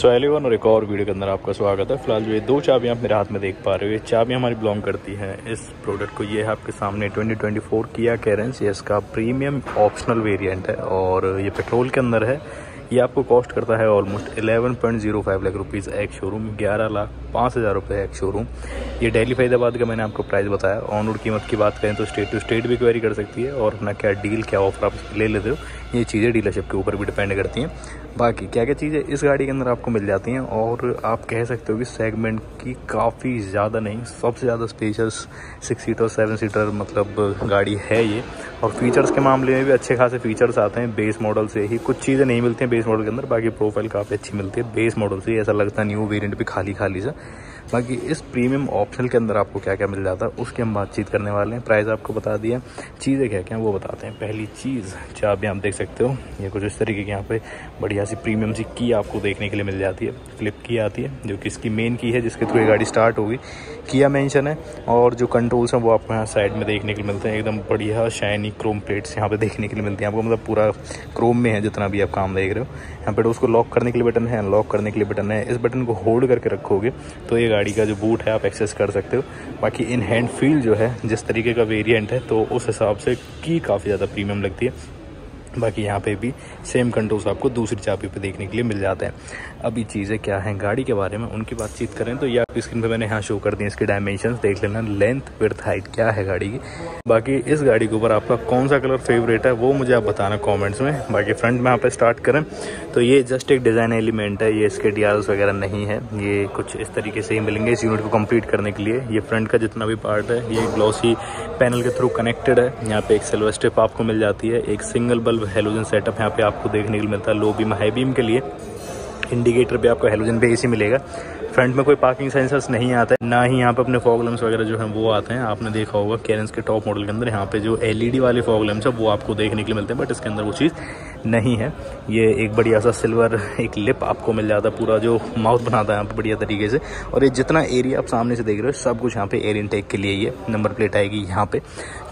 सो एलिवन और एक और वीडियो के अंदर आपका स्वागत है। फिलहाल जो ये दो चाबियाँ आप मेरे हाथ में देख पा रहे हो, ये चाबियाँ हमारी बिलोंग करती हैं इस प्रोडक्ट को। ये है आपके सामने 2024 किया कैरेंस, ये इसका प्रीमियम ऑप्शनल वेरिएंट है और ये पेट्रोल के अंदर है। ये आपको कॉस्ट करता है almost 11.05 lakh rupees ex showroom, 11,05,000 रुपये एक्स शोरूम। ये डेली फरीदाबाद का मैंने आपको प्राइस बताया। ऑन रोड कीमत की बात करें तो स्टेट टू स्टेट भी क्वेरी कर सकती है और अपना क्या डील क्या ऑफर आप ले लेते हो, ये चीज़ें डीलरशिप के ऊपर भी डिपेंड करती हैं। बाकी क्या क्या चीज़ें इस गाड़ी के अंदर आपको मिल जाती हैं और आप कह सकते हो कि सेगमेंट की काफ़ी ज़्यादा नहीं सबसे ज़्यादा स्पेशस 6 सीटर 7 सीटर मतलब गाड़ी है ये। और फीचर्स के मामले में भी अच्छे खासे फीचर्स आते हैं बेस मॉडल से ही, कुछ चीज़ें नहीं मिलती हैं बेस मॉडल के अंदर, बाकी प्रोफाइल काफ़ी अच्छी मिलती है बेस मॉडल से। ऐसा लगता है न्यू वेरिएंट भी खाली खाली सा। बाकी इस प्रीमियम ऑप्शन के अंदर आपको क्या क्या मिल जाता है उसकी हम बातचीत करने वाले हैं। प्राइस आपको बता दिया, चीज़ें क्या क्या हैं वो बताते हैं। पहली चीज़ चाबियाँ आप देख सकते हो, ये कुछ इस तरीके की यहाँ पे बढ़िया सी प्रीमियम सी की आपको देखने के लिए मिल जाती है। फ्लिप की आती है जो कि इसकी मेन की है जिसके थ्रू ये गाड़ी स्टार्ट होगी, किया मेंशन है। और जो कंट्रोल्स हैं वो आपको यहाँ साइड में देखने के लिए मिलते हैं, एकदम बढ़िया शाइनी क्रोम प्लेट्स यहाँ पर देखने के लिए मिलती हैं आपको, मतलब पूरा क्रोम में है जितना भी आप काम देख रहे हो। यहाँ पर उसको लॉक करने के लिए बटन है, अनलॉक करने के लिए बटन है। इस बटन को होल्ड करके रखोगे तो ये गाड़ी का जो बूट है आप एक्सेस कर सकते हो। बाकी इन हैंड फील जो है जिस तरीके का वेरिएंट है तो उस हिसाब से की काफ़ी ज़्यादा प्रीमियम लगती है। बाकी यहाँ पे भी सेम कंट्रोल्स आपको दूसरी चाबी पे देखने के लिए मिल जाते हैं। अभी चीज़ें क्या हैं गाड़ी के बारे में उनकी बातचीत करें तो ये आपकी स्क्रीन पे मैंने यहाँ शो कर दी, इसके डायमेंशंस देख लेना, लेंथ विड्थ हाइट क्या है गाड़ी की। बाकी इस गाड़ी के ऊपर आपका कौन सा कलर फेवरेट है वो मुझे आप बताना कॉमेंट्स में। बाकी फ्रंट में यहाँ पर स्टार्ट करें तो ये जस्ट एक डिज़ाइन एलिमेंट है, ये इसके DRLs वगैरह नहीं है, ये कुछ इस तरीके से ही मिलेंगे इस यूनिट को कम्प्लीट करने के लिए। ये फ्रंट का जितना भी पार्ट है ये ग्लॉसी पैनल के थ्रू कनेक्टेड है। यहाँ पर एक सिल्वर स्ट्रिप आपको मिल जाती है, एक सिंगल बल्ब हेलोजन सेटअप यहाँ पे आपको देखने के लिए मिलता है लो बीम हाई बीम के लिए। इंडिकेटर पे आपको हेलोजन पे AC मिलेगा। फ्रंट में कोई पार्किंग सेंसर्स नहीं आता है, ना ही यहाँ पे अपने फॉग लैंप्स वगैरह जो हैं वो आते हैं। आपने देखा होगा कैरेंस के टॉप मॉडल के अंदर यहाँ पे जो LED वाले फॉग लैंप्स हैं वो आपको देखने के लिए मिलते हैं, बट इसके अंदर वो चीज़ नहीं है। ये एक बढ़िया सा सिल्वर एक लिप आपको मिल जाता है, पूरा जो माउथ बनाता है यहाँ पर बढ़िया तरीके से। और ये जितना एरिया आप सामने से देख रहे हो सब कुछ यहाँ पे एयर इनटेक के लिए ही है। नंबर प्लेट आएगी यहाँ पे,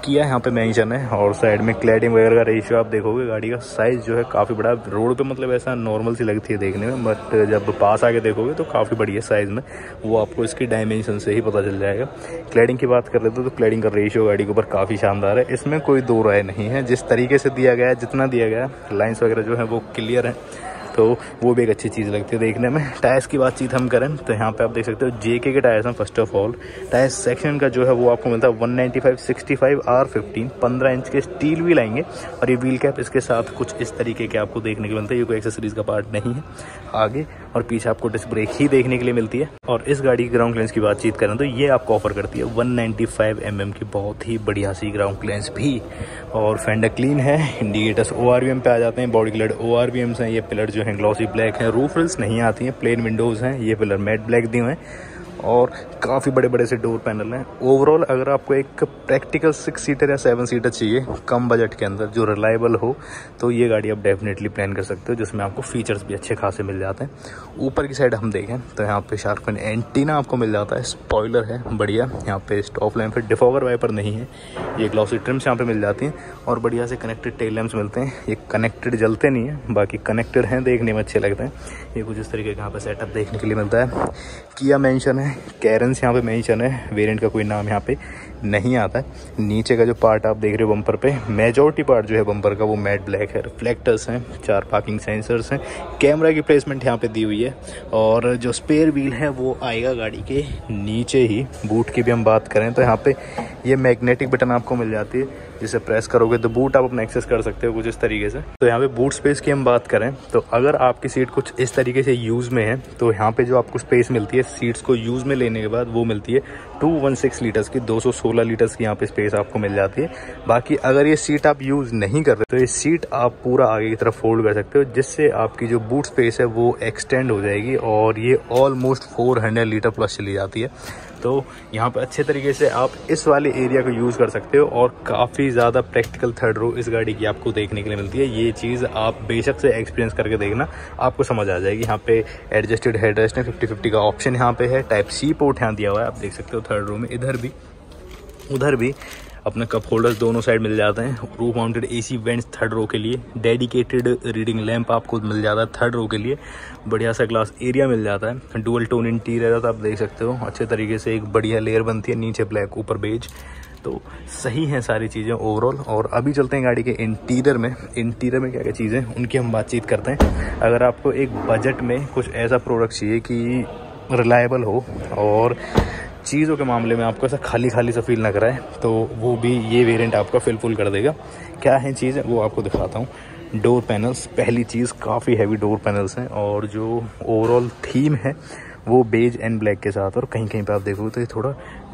किया यहाँ पे मेंशन है। और साइड में क्लैडिंग वगैरह का रेशियो आप देखोगे, गाड़ी का साइज़ जो है काफ़ी बड़ा। रोड पे मतलब ऐसा नॉर्मल सी लगती है देखने में, बट जब पास आके देखोगे तो काफ़ी बढ़िया साइज़ में, वो आपको इसकी डायमेंशन से ही पता चल जाएगा। क्लैडिंग की बात कर लेते हो तो क्लैडिंग का रेशियो गाड़ी के ऊपर काफ़ी शानदार है, इसमें कोई दो राय नहीं है। जिस तरीके से दिया गया है, जितना दिया गया है, लाइंस वगैरह जो है वो क्लियर है, तो वो भी एक अच्छी चीज़ लगती है देखने में। टायर्स की बातचीत हम करें तो यहाँ पे आप देख सकते हो JK के टायर्स हैं। First of all tyre section का जो है वो आपको मिलता है 195/65 R15, 15 इंच के स्टील व्हील आएंगे। और ये व्हील कैप इसके साथ कुछ इस तरीके के आपको देखने के मिलते हैं, ये कोई एक्सेसरीज का पार्ट नहीं है। आगे और पीछे आपको डिस्क ब्रेक ही देखने के लिए मिलती है। और इस गाड़ी की ग्राउंड क्लियरेंस की बातचीत करें तो ये आपको ऑफर करती है 195 mm की बहुत ही बढ़िया सी ग्राउंड क्लियरेंस भी। और फेंडर क्लीन है, इंडिकेटर्स ORVM पे आ जाते हैं, बॉडी कलर ORVMs हैं। ये पिलर जो हैं ग्लॉसी ब्लैक हैं, रूफ रिल्स नहीं आती हैं, प्लेन विंडोज़ हैं, ये पिलर मैट ब्लैक दिए हुए हैं। और काफ़ी बड़े बड़े से डोर पैनल हैं। ओवरऑल अगर आपको एक प्रैक्टिकल 6 सीटर या 7 सीटर चाहिए कम बजट के अंदर जो रिलायबल हो तो ये गाड़ी आप डेफिनेटली प्लान कर सकते हो, जिसमें आपको फीचर्स भी अच्छे खासे मिल जाते हैं। ऊपर की साइड हम देखें तो यहाँ पे शार्क फिन एंटीना आपको मिल जाता है, स्पॉयलर है बढ़िया, यहाँ पे स्टॉप लैंप है, डिफॉगर वाइपर नहीं है। ये ग्लॉसी ट्रिम्स यहाँ पर मिल जाती हैं और बढ़िया से कनेक्टेड टेल लैंप्स मिलते हैं। ये कनेक्टेड जलते नहीं है, बाकी कनेक्टेड हैं, देखने में अच्छे लगते हैं। ये कुछ इस तरीके का यहाँ पर सेटअप देखने के लिए मिलता है। किया मेंशन है, कैरेंस यहाँ पे मेंशन है, वेरिएंट का कोई नाम यहाँ पे नहीं आता है। नीचे का जो पार्ट आप देख रहे हो बम्पर पे, मेजॉरिटी पार्ट जो है बम्पर का वो मैट ब्लैक है। रिफ्लेक्टर्स हैं, 4 पार्किंग सेंसर्स हैं, कैमरा की प्लेसमेंट यहाँ पे दी हुई है। और जो स्पेयर व्हील है वो आएगा गाड़ी के नीचे ही। बूट की भी हम बात करें तो यहाँ पे ये मैग्नेटिक बटन आपको मिल जाती है, जिसे प्रेस करोगे तो बूट आप अपना एक्सेस कर सकते हो कुछ इस तरीके से। तो यहाँ पे बूट स्पेस की हम बात करें तो अगर आपकी सीट कुछ इस तरीके से यूज़ में है तो यहाँ पे जो आपको स्पेस मिलती है सीट्स को यूज़ में लेने के बाद वो मिलती है 216 लीटर्स की, 216 लीटर्स की यहाँ पे स्पेस आपको मिल जाती है। बाकी अगर ये सीट आप यूज़ नहीं कर रहे तो ये सीट आप पूरा आगे की तरफ फोल्ड कर सकते हो, जिससे आपकी जो बूट स्पेस है वो एक्सटेंड हो जाएगी और ये ऑलमोस्ट 400 लीटर प्लस चली जाती है। तो यहाँ पर अच्छे तरीके से आप इस वाले एरिया को यूज़ कर सकते हो और काफ़ी ज़्यादा प्रैक्टिकल थर्ड रो इस गाड़ी की आपको देखने के लिए मिलती है। ये चीज़ आप बेशक से एक्सपीरियंस करके देखना, आपको समझ आ जाएगी। यहाँ पे एडजस्टेड हेडरेस्ट है, 50/50 का ऑप्शन यहाँ पे है, टाइप C पोर्ट यहाँ दिया हुआ है आप देख सकते हो थर्ड रो में, इधर भी उधर भी। अपने कप होल्डर्स दोनों साइड मिल जाते हैं। Roof mounted AC vents third row के लिए, डेडिकेटेड रीडिंग लैंप आपको मिल जाता है थर्ड रो के लिए, बढ़िया सा ग्लास एरिया मिल जाता है। डुअल टोन इंटीरियर है तो आप देख सकते हो अच्छे तरीके से, एक बढ़िया लेयर बनती है, नीचे ब्लैक ऊपर बेज। तो सही हैं सारी चीज़ें ओवरऑल। और अभी चलते हैं गाड़ी के इंटीरियर में। इंटीरियर में क्या क्या चीज़ें उनकी हम बातचीत करते हैं। अगर आपको एक बजट में कुछ ऐसा प्रोडक्ट चाहिए कि रिलायबल हो और चीज़ों के मामले में आपको ऐसा खाली खाली सा फील ना कराए, तो वो भी ये वेरिएंट आपका फिलफुल कर देगा। क्या है चीज़ वो आपको दिखाता हूँ। डोर पैनल्स, पहली चीज़ काफ़ी हैवी डोर पैनल्स हैं और जो ओवरऑल थीम है वो बेज एंड ब्लैक के साथ, और कहीं कहीं पे आप देखोगे तो ये थोड़ा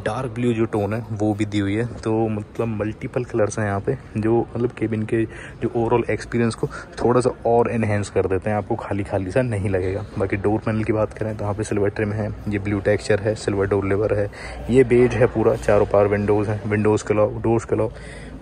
डार्क ब्लू जो टोन है वो भी दी हुई है। तो मतलब मल्टीपल कलर्स हैं यहाँ पे जो मतलब केबिन के जो ओवरऑल एक्सपीरियंस को थोड़ा सा और एनहेंस कर देते हैं, आपको खाली खाली सा नहीं लगेगा। बाकी डोर पैनल की बात करें तो यहाँ पे सिल्वर ट्रिम है, ये ब्लू टेक्सचर है, सिल्वर डोर लेवर है, ये बेज है पूरा, चारों पार विंडोज़ हैं, विंडोज़ के अलावा डोर्स के अलावा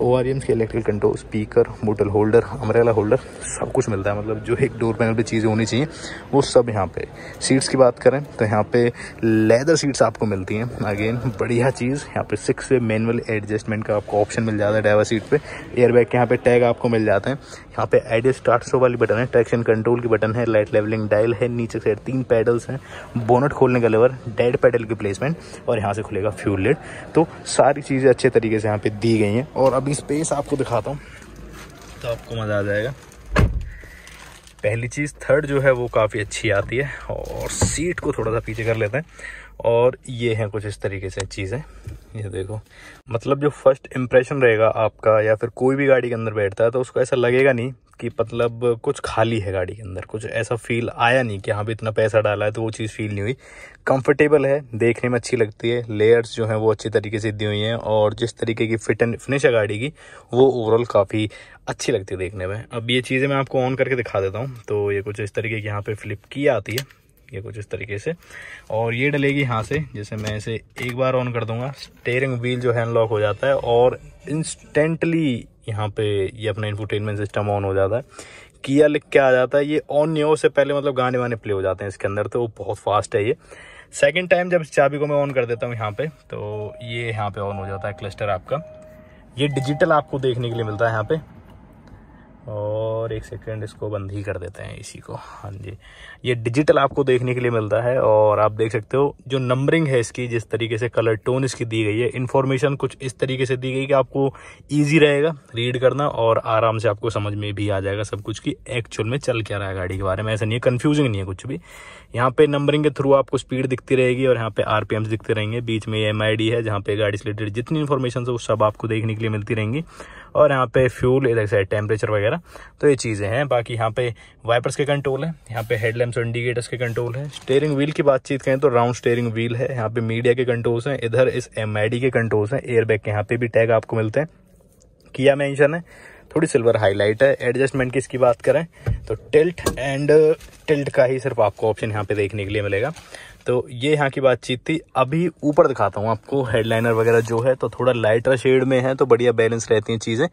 ORMs के इलेक्ट्रिक कंट्रोल, स्पीकर, बोतल होल्डर, अम्ब्रेला होल्डर, सब कुछ मिलता है। मतलब जो एक डोर पैनल पर चीज़ें होनी चाहिए वो सब यहाँ पे। सीट्स की बात करें तो यहाँ पे लेदर सीट्स आपको मिलती हैं, अगेन बढ़िया चीज़। यहाँ पे 6 वे मैनुअल एडजस्टमेंट का आपको ऑप्शन मिल जाता है ड्राइवर सीट पे। एयरबैग के यहाँ पे टैग आपको मिल जाते हैं। यहाँ पे एडिस स्टार्ट स्टॉप वाली बटन है, ट्रैक्शन कंट्रोल की बटन है, लाइट लेवलिंग डायल है, नीचे से 3 पैडल्स हैं, बोनट खोलने का लेवर, डेड पैडल की प्लेसमेंट, और यहाँ से खुलेगा फ्यूल लिड। तो सारी चीज़ें अच्छे तरीके से यहाँ पर दी गई हैं। और अभी स्पेस आपको दिखाता हूँ तो आपको मज़ा आ जाएगा। पहली चीज़ थर्ड जो है वो काफ़ी अच्छी आती है, और सीट को थोड़ा सा पीछे कर लेते हैं, और ये हैं कुछ इस तरीके से चीज़ें। ये देखो, मतलब जो फर्स्ट इम्प्रेशन रहेगा आपका, या फिर कोई भी गाड़ी के अंदर बैठता है तो उसको ऐसा लगेगा नहीं कि मतलब कुछ खाली है गाड़ी के अंदर, कुछ ऐसा फील आया नहीं कि यहाँ पे इतना पैसा डाला है, तो वो चीज़ फील नहीं हुई। कंफर्टेबल है, देखने में अच्छी लगती है, लेयर्स जो हैं वो अच्छी तरीके से दी हुई हैं, और जिस तरीके की फिट एंड फिनिश है गाड़ी की वो ओवरऑल काफ़ी अच्छी लगती है देखने में। अब ये चीज़ें मैं आपको ऑन करके दिखा देता हूँ। तो ये कुछ इस तरीके की यहाँ पर फ्लिप की आती है, ये कुछ इस तरीके से, और ये डलेगी यहाँ से। जैसे मैं इसे एक बार ऑन कर दूंगा, स्टीयरिंग व्हील जो है अनलॉक हो जाता है और इंस्टेंटली यहाँ पे ये अपना इंफोटेनमेंट सिस्टम ऑन हो जाता है। किया लिख के आ जाता है ये ऑन नहीं हो उससे पहले, मतलब गाने वाने प्ले हो जाते हैं इसके अंदर, तो वो बहुत फास्ट है ये। सेकेंड टाइम जब चाबी को मैं ऑन कर देता हूँ यहाँ पर, तो ये यहाँ पर ऑन हो जाता है क्लस्टर आपका। ये डिजिटल आपको देखने के लिए मिलता है यहाँ पर। और एक सेकंड इसको बंद ही कर देते हैं इसी को, हाँ जी। ये डिजिटल आपको देखने के लिए मिलता है, और आप देख सकते हो जो नंबरिंग है इसकी, जिस तरीके से कलर टोन इसकी दी गई है, इन्फॉर्मेशन कुछ इस तरीके से दी गई कि आपको इजी रहेगा रीड करना और आराम से आपको समझ में भी आ जाएगा सब कुछ कि एक्चुअल में चल क्या रहा है गाड़ी के बारे में। ऐसा नहीं है, कन्फ्यूजिंग नहीं है कुछ भी। यहाँ पर नंबरिंग के थ्रू आपको स्पीड दिखती रहेगी और यहाँ पर RPMs दिखते रहेंगे। बीच में MID है जहाँ पर गाड़ी से रिलेटेड जितनी इन्फॉर्मेशन है वो सब आपको देखने के लिए मिलती रहेंगी, और यहाँ पे फ्यूल, इधर साइड टेम्परेचर वगैरह, तो ये चीज़ें हैं। बाकी यहाँ पे वाइपर्स के कंट्रोल है, यहाँ पे हेडलैम्प्स और इंडिकेटर्स के कंट्रोल है। स्टीयरिंग व्हील की बातचीत करें तो राउंड स्टीयरिंग व्हील है, यहाँ पे मीडिया के कंट्रोल्स हैं, इधर इस MID के कंट्रोल्स हैं, एयरबैग के यहाँ पे भी टैग आपको मिलते हैं। किया मेंशन है, थोड़ी सिल्वर हाईलाइट है। एडजस्टमेंट की इसकी बात करें तो टिल्ट एंड टिल्ट का ही सिर्फ आपको ऑप्शन यहाँ पे देखने के लिए मिलेगा। तो ये यहाँ की बातचीत थी। अभी ऊपर दिखाता हूँ आपको हेडलाइनर वगैरह जो है, तो थोड़ा लाइटर शेड में है तो बढ़िया बैलेंस रहती हैं चीज़ें।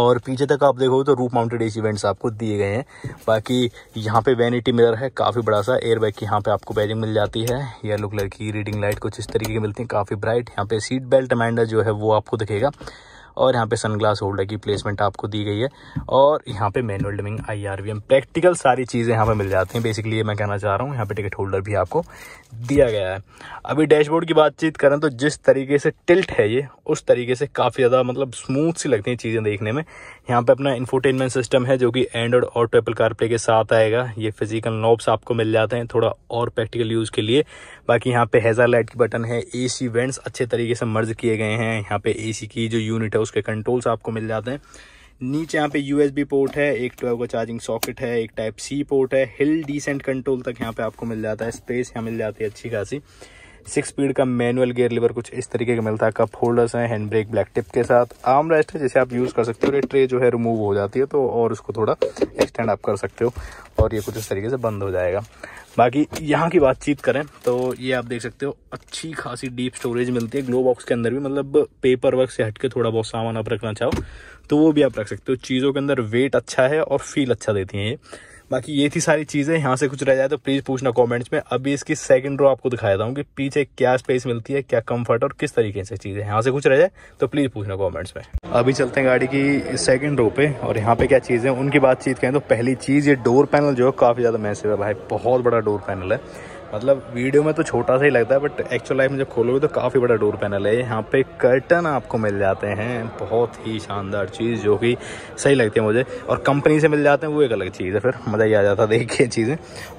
और पीछे तक आप देखोगे तो रूफ माउंटेड एसी वेंट्स आपको दिए गए हैं। बाकी यहाँ पे वैनिटी मिरर है काफ़ी बड़ा सा, एयरबैग की यहाँ पे आपको बैजिंग मिल जाती है, येलो कलर की रीडिंग लाइट कुछ इस तरीके की मिलती है, काफ़ी ब्राइट। यहाँ पे सीट बेल्ट रिमाइंडर जो है वो आपको दिखेगा, और यहाँ पे सनग्लास होल्डर की प्लेसमेंट आपको दी गई है, और यहाँ पे मैनुअल डिमिंग, IRVM, प्रैक्टिकल सारी चीज़ें यहाँ पे मिल जाती हैं। बेसिकली ये मैं कहना चाह रहा हूँ, यहाँ पे टिकट होल्डर भी आपको दिया गया है। अभी डैशबोर्ड की बातचीत करें तो जिस तरीके से टिल्ट है ये, उस तरीके से काफ़ी ज़्यादा मतलब स्मूथ सी लगती हैं चीज़ें देखने में। यहाँ पर अपना इंफोटेनमेंट सिस्टम है जो कि एंड्रॉयड ऑटो, एप्पल CarPlay के साथ आएगा। ये फिजिकल नॉब्स आपको मिल जाते हैं थोड़ा और प्रैक्टिकल यूज़ के लिए। बाकी यहाँ पर हैज़र लाइट की बटन है, AC वेंट्स अच्छे तरीके से मर्ज किए गए हैं, यहाँ पर AC की जो यूनिट उसके कंट्रोल्स आपको मिल जाते हैं। नीचे यहाँ पे USB पोर्ट है, एक 12 का चार्जिंग सॉकेट है, एक Type-C पोर्ट है, हिल डिसेंट कंट्रोल तक यहाँ पे आपको मिल जाता है, स्पेस यहाँ मिल जाती है अच्छी खासी। 6 स्पीड का मैनुअल गियर लीवर कुछ इस तरीके का मिलता है, कप होल्डर्स हैं, हैंड ब्रेक ब्लैक टिप के साथ, आर्म रेस्ट है जैसे आप यूज़ कर सकते हो, ट्रे जो है रिमूव हो जाती है तो और उसको थोड़ा एक्सटेंड आप कर सकते हो, और ये कुछ इस तरीके से बंद हो जाएगा। बाकी यहाँ की बातचीत करें तो ये आप देख सकते हो अच्छी खासी डीप स्टोरेज मिलती है ग्लो बॉक्स के अंदर भी, मतलब पेपर वर्क से हटके थोड़ा बहुत सामान आप रखना चाहो तो वो भी आप रख सकते हो। चीज़ों के अंदर वेट अच्छा है और फील अच्छा देती हैं ये। बाकी ये थी सारी चीज़ें। यहाँ से कुछ रह जाए तो प्लीज़ पूछना कमेंट्स में। अभी इसकी सेकंड रो आपको दिखाता हूँ कि पीछे क्या स्पेस मिलती है, क्या कंफर्ट और किस तरीके से चीज़ें। यहाँ से कुछ रह जाए तो प्लीज़ पूछना कमेंट्स में। अभी चलते हैं गाड़ी की सेकंड रो पे और यहाँ पे क्या चीज़ें उनकी बातचीत करें तो पहली चीज़ ये डोर पैनल जो है काफ़ी ज़्यादा मैसिव है भाई, बहुत बड़ा डोर पैनल है। मतलब वीडियो में तो छोटा सा ही लगता है बट एक्चुअल लाइफ में जब खोलोगे तो काफ़ी बड़ा डोर पैनल है। यहाँ पे कर्टन आपको मिल जाते हैं, बहुत ही शानदार चीज़ जो कि सही लगती है मुझे, और कंपनी से मिल जाते हैं वो एक अलग चीज़ है, फिर मज़ा ही आ जाता है देख के चीज़ें।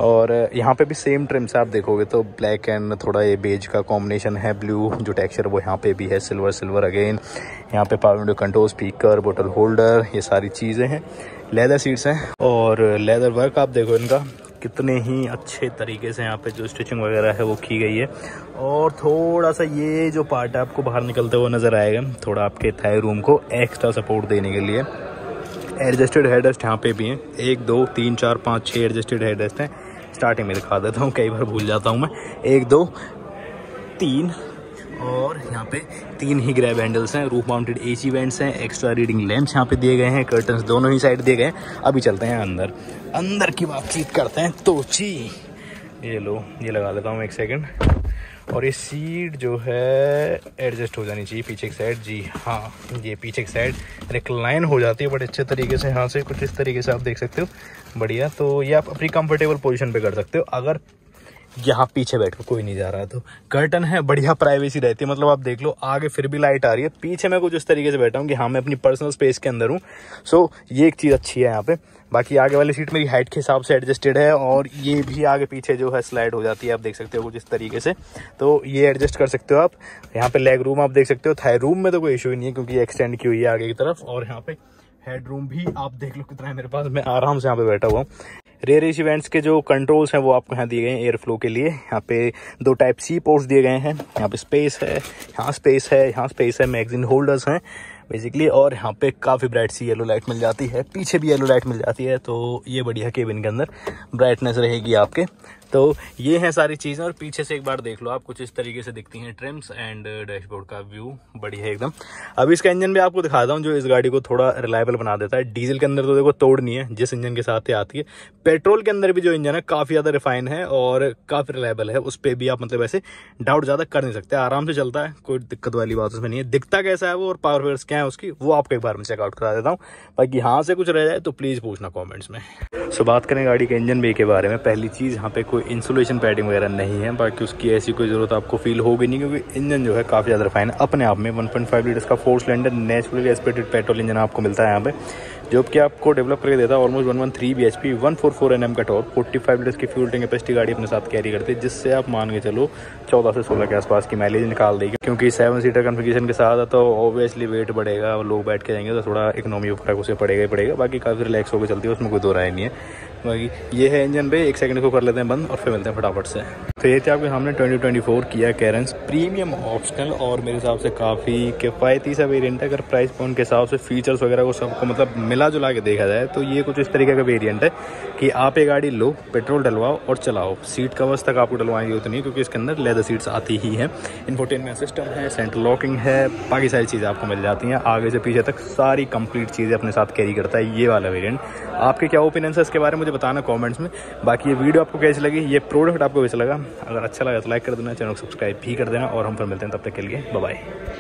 और यहाँ पे भी सेम ट्रिम से आप देखोगे तो ब्लैक एंड थोड़ा ये बेज का कॉम्बिनेशन है, ब्लू जो टेक्स्चर वो यहाँ पर भी है, सिल्वर अगेन। यहाँ पर पावर विंडो कंट्रोल, स्पीकर, बोतल होल्डर, ये सारी चीज़ें हैं। लेदर सीट्स हैं और लेदर वर्क आप देखो इनका कितने ही अच्छे तरीके से यहाँ पे जो स्टिचिंग वगैरह है वो की गई है। और थोड़ा सा ये जो पार्ट है आपको बाहर निकलते हुए नज़र आएगा, थोड़ा आपके थाई रूम को एक्स्ट्रा सपोर्ट देने के लिए। एडजस्टेड हेडरेस्ट यहाँ पे भी हैं, 1 2 3 4 5 6 एडजस्टेड हेडरेस्ट हैं। स्टार्टिंग में दिखा देता हूँ, कई बार भूल जाता हूँ मैं। 1 2 3 और यहाँ पे 3 ही ग्रैब हैंडल्स हैं। रूफ माउंटेड एसी वेंट्स हैं, एक्स्ट्रा रीडिंग लैंप्स यहाँ पे दिए गए हैं, कर्टन्स दोनों ही साइड दिए गए हैं। अभी चलते हैं अंदर, अंदर की बातचीत करते हैं। तो ची ये लो, ये लगा लेता हूँ 1 सेकंड। और ये सीट जो है एडजस्ट हो जानी चाहिए पीछे की साइड, जी हाँ ये पीछे की साइड रिक्लाइन हो जाती है बड़े अच्छे तरीके से। यहाँ से कुछ इस तरीके से आप देख सकते हो, बढ़िया। तो ये आप अपनी कंफर्टेबल पोजिशन पर कर सकते हो अगर यहाँ पीछे बैठकर कोई नहीं जा रहा है तो। कर्टन है, बढ़िया प्राइवेसी रहती है, मतलब आप देख लो आगे फिर भी लाइट आ रही है, पीछे मैं कुछ इस तरीके से बैठा हूँ कि हाँ मैं अपनी पर्सनल स्पेस के अंदर हूँ। सो ये एक चीज़ अच्छी है यहाँ पे। बाकी आगे वाली सीट मेरी हाइट के हिसाब से एडजस्टेड है और ये भी आगे पीछे जो है स्लाइड हो जाती है, आप देख सकते हो कुछ इस तरीके से। तो ये एडजस्ट कर सकते हो आप। यहाँ पर लेग रूम आप देख सकते हो, थाई रूम में तो कोई इशू ही नहीं है क्योंकि एक्सटेंड की हुई है आगे की तरफ। और यहाँ पे हेड रूम भी आप देख लो कितना है मेरे पास, मैं आराम से यहाँ पे बैठा हुआ हूँ। रेयर एसी वेंट्स के जो कंट्रोल्स हैं वो आपको यहाँ दिए गए हैं एयर फ्लो के लिए। यहाँ पे 2 टाइप सी पोर्ट्स दिए गए हैं, यहाँ पे स्पेस है, यहाँ स्पेस है, यहाँ स्पेस है, मैगजीन होल्डर्स हैं बेसिकली। और यहाँ पे काफ़ी ब्राइट सी येलो लाइट मिल जाती है, पीछे भी येलो लाइट मिल जाती है, तो ये बढ़िया केबिन के अंदर ब्राइटनेस रहेगी आपके। तो ये हैं सारी चीज़ें। और पीछे से एक बार देख लो आप, कुछ इस तरीके से दिखती हैं ट्रिम्स एंड डैशबोर्ड का व्यू बढ़िया एकदम। अब इसका इंजन भी आपको दिखाता हूँ जो इस गाड़ी को थोड़ा रिलायबल बना देता है। डीजल के अंदर तो देखो तोड़ नहीं है जिस इंजन के साथ ये आती है, पेट्रोल के अंदर भी जो इंजन है काफ़ी ज़्यादा रिफाइन है और काफ़ी रिलायबल है, उस पर भी आप मतलब ऐसे डाउट ज़्यादा कर नहीं सकते, आराम से चलता है, कोई दिक्कत वाली बात उसमें नहीं है। दिखता कैसा है वो और पावर वेयर्स क्या है उसकी वो आपको एक बार में चेकआउट करा देता हूँ। बाकी यहाँ से कुछ रह जाए तो प्लीज़ पूछना कॉमेंट्स में। सो बात करें गाड़ी के इंजन बे के बारे में, पहली चीज़ यहाँ पे कोई इंसुलेशन पैडिंग वगैरह नहीं है, बाकी उसकी ऐसी कोई ज़रूरत आपको फील होगी नहीं क्योंकि इंजन जो है काफ़ी ज़्यादा रिफाइन है अपने आप में। 1.5 लीटर का 4 cylinder naturally aspirated petrol engine आपको मिलता है यहाँ पे, जो कि आपको डेवलप करके देता है ऑलमोस्ट 113 bhp, 144 nm का टॉर्क, 45 लीटर की फ्यूल टैंक कैपेसिटी गाड़ी अपने साथ कैरी करती है, जिससे आप मान के चलो 14 से 16 के आसपास की माइलेज निकाल देगी। क्योंकि 7 सीटर कॉन्फिगरेशन के साथ है तो ऑब्वियसली वेट बढ़ेगा, लोग बैठ के जाएंगे तो थोड़ा इकोनॉमी वगैरह उसे पड़ेगा ही पड़ेगा। बाकी काफ़ी रिलैक्स होकर चलती है, उसमें कोई दो राय नहीं है। बाकी ये है इंजन पे, 1 सेकंड को कर लेते हैं बंद और फिर मिलते हैं फटाफट से। तो ये थे आपके सामने 2024 किया कैरेंस प्रीमियम ऑप्शनल, और मेरे हिसाब से काफ़ी किफ़ायती सा वेरिएंट है। अगर प्राइस पॉइंट के हिसाब से फीचर्स वगैरह को सबको मतलब मिला जुला के देखा जाए तो ये कुछ इस तरीके का वेरिएंट है कि आप ये गाड़ी लो, पेट्रोल डलवाओ और चलाओ। सीट कवर्स तक आपको डलवाने की जरूरत नहीं क्योंकि इसके अंदर लेदर सीट्स आती ही हैं, इंफोटेनमेंट सिस्टम है, सेंट्रल लॉकिंग है, बाकी सारी चीज़ें आपको मिल जाती हैं। आगे से पीछे तक सारी कंप्लीट चीज़ें अपने साथ कैरी करता है ये वाला वेरिएंट। आपके क्या ओपिनियंस है इसके बारे में मुझे बताना कमेंट्स में। बाकी ये वीडियो आपको कैसी लगी, ये प्रोडक्ट आपको कैसा लगा, अगर अच्छा लगा तो लाइक कर देना, चैनल को सब्सक्राइब भी कर देना, और हम फिर मिलते हैं, तब तक के लिए बाय बाय।